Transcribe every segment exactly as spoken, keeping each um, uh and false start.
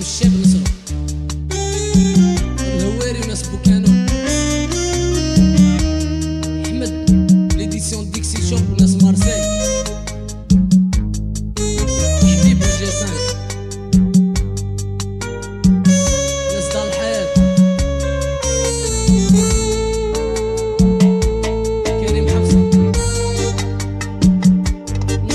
خادم الشاب نصره الهواري وناس بوكانون احمد ليديسيون ديكسي شوب وناس مارسيل حبيب الجزائر ناس دار الحياة كريم حفصي نصره بطل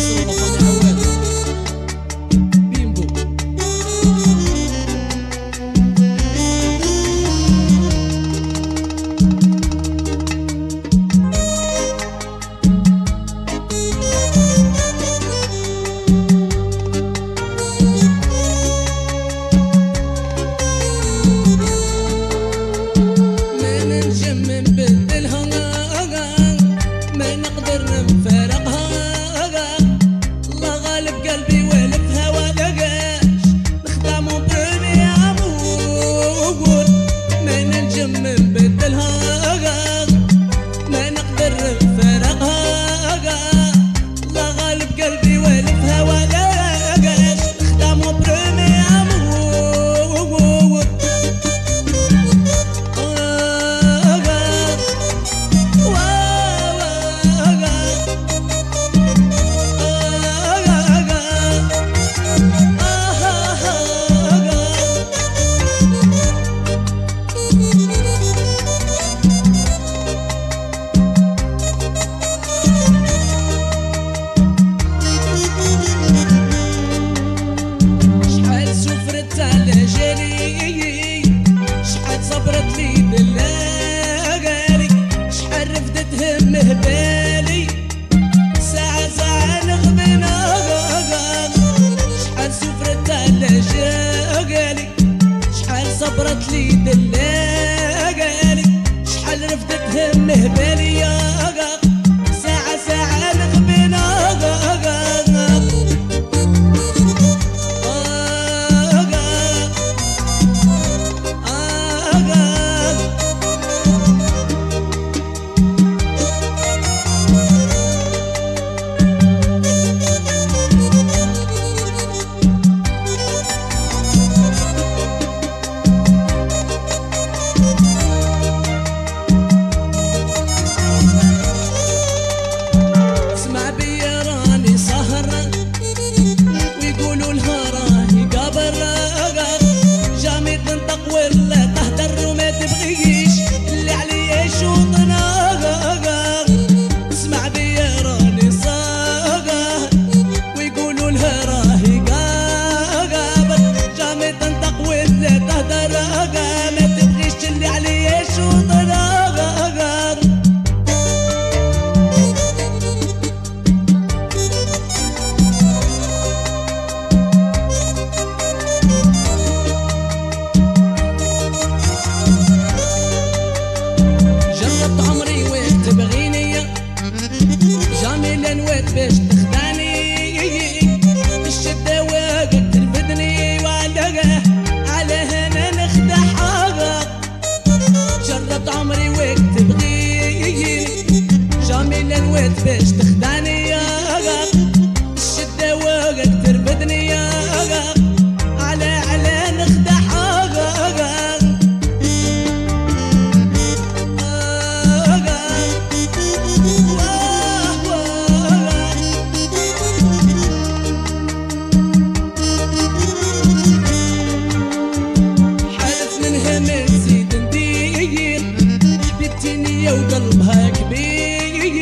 حوال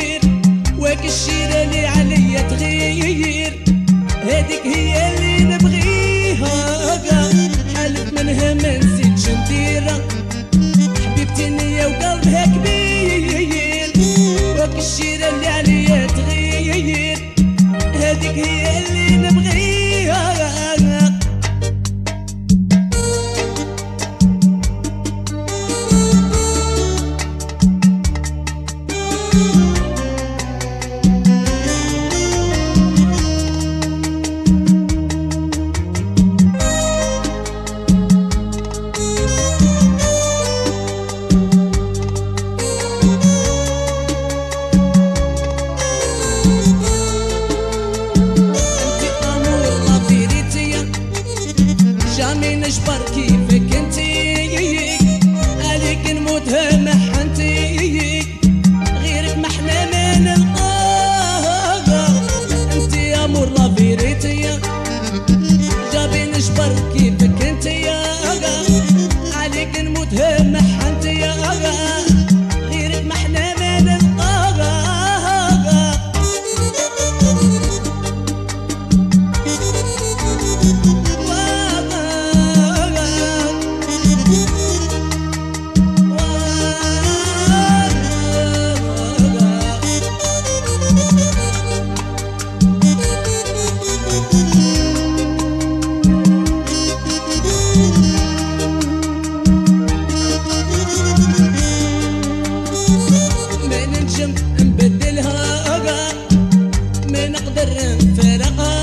حرم فرقا.